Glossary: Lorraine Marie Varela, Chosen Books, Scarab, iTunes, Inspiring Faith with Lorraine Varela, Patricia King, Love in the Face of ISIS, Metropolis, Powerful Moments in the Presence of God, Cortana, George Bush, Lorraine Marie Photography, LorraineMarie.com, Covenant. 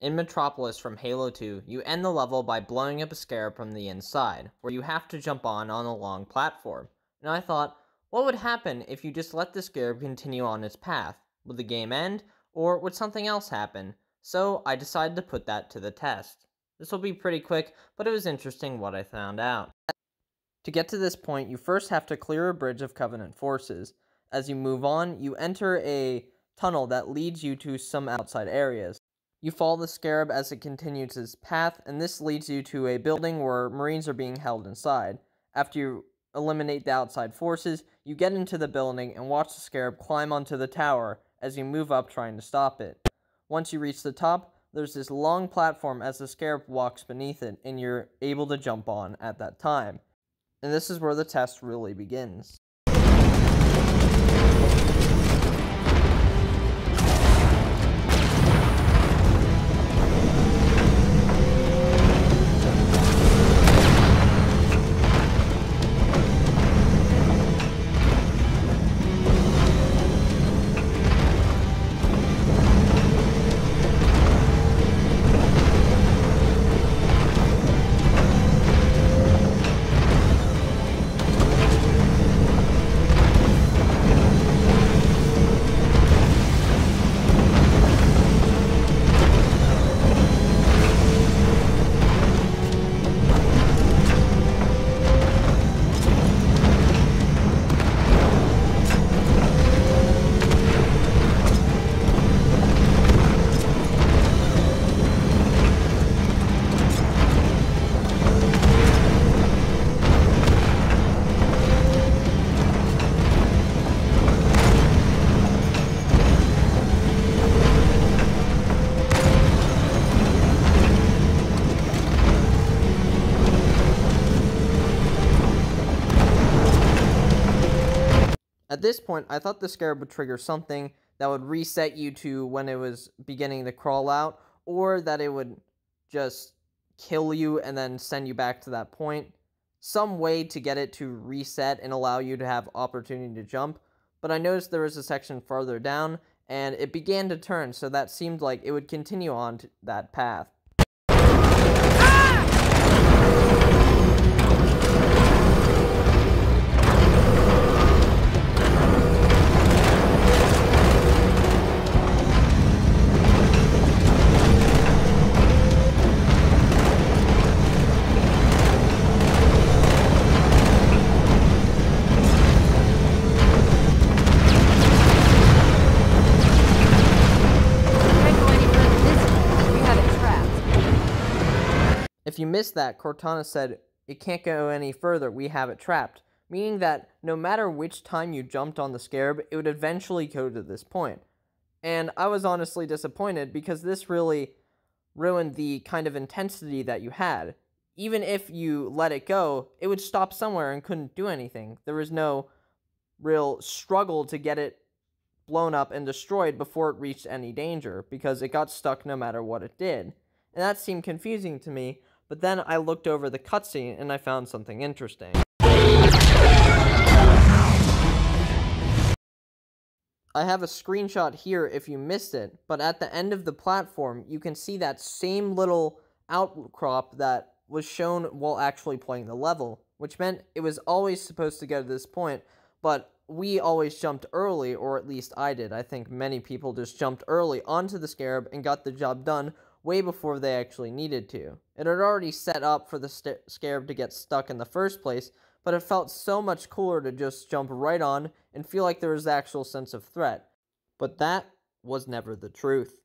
In Metropolis from Halo 2, you end the level by blowing up a scarab from the inside, where you have to jump on a long platform. And I thought, what would happen if you just let the scarab continue on its path? Would the game end, or would something else happen? So I decided to put that to the test. This will be pretty quick, but it was interesting what I found out. To get to this point, you first have to clear a bridge of Covenant forces. As you move on, you enter a tunnel that leads you to some outside areas. You follow the scarab as it continues its path, and this leads you to a building where Marines are being held inside. After you eliminate the outside forces, you get into the building and watch the scarab climb onto the tower as you move up trying to stop it. Once you reach the top, there's this long platform as the scarab walks beneath it, and you're able to jump on at that time. And this is where the test really begins. At this point, I thought the scarab would trigger something that would reset you to when it was beginning to crawl out, or that it would just kill you and then send you back to that point. Some way to get it to reset and allow you to have opportunity to jump, but I noticed there was a section farther down, and it began to turn, so that seemed like it would continue on to that path. If you missed that, Cortana said, "It can't go any further, we have it trapped," meaning that no matter which time you jumped on the scarab, it would eventually go to this point. And I was honestly disappointed because this really ruined the kind of intensity that you had. Even if you let it go, it would stop somewhere and couldn't do anything. There was no real struggle to get it blown up and destroyed before it reached any danger because it got stuck no matter what it did. And that seemed confusing to me. But then I looked over the cutscene and I found something interesting. I have a screenshot here if you missed it, but at the end of the platform, you can see that same little outcrop that was shown while actually playing the level, which meant it was always supposed to go to this point, but we always jumped early, or at least I did. I think many people just jumped early onto the scarab and got the job done way before they actually needed to. It had already set up for the scarab to get stuck in the first place, but it felt so much cooler to just jump right on and feel like there was an actual sense of threat. But that was never the truth.